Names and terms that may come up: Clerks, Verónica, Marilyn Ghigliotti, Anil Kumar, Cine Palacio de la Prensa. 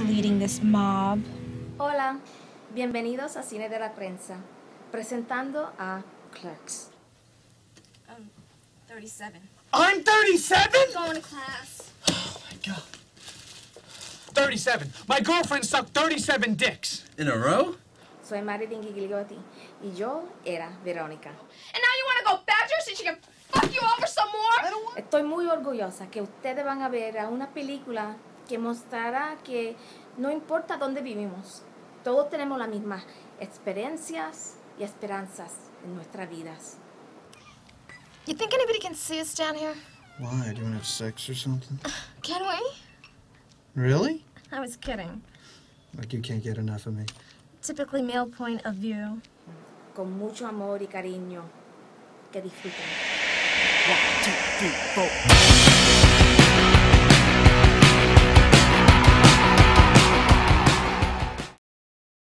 who's leading this mob. Hola, bienvenidos a Cine de la Prensa, presentando a Clerks. 37. I'm 37? I'm going to class. Oh my God. 37. My girlfriend sucked 37 dicks. In a row? Soy Marilyn Ghigliotti, y yo era Verónica. And now you want to go back to her so she can fuck you over some more? Estoy muy orgullosa que ustedes van a ver a una película que mostrará que no importa dónde vivimos, todos tenemos las mismas experiencias y esperanzas en nuestras vidas. You think anybody can see us down here? Why? Do you want to have sex or something? Can we? Really? I was kidding. Like you can't get enough of me. Typically male point of view. Con mucho amor y cariño. Que disfruten. 1, 2, 3, 4.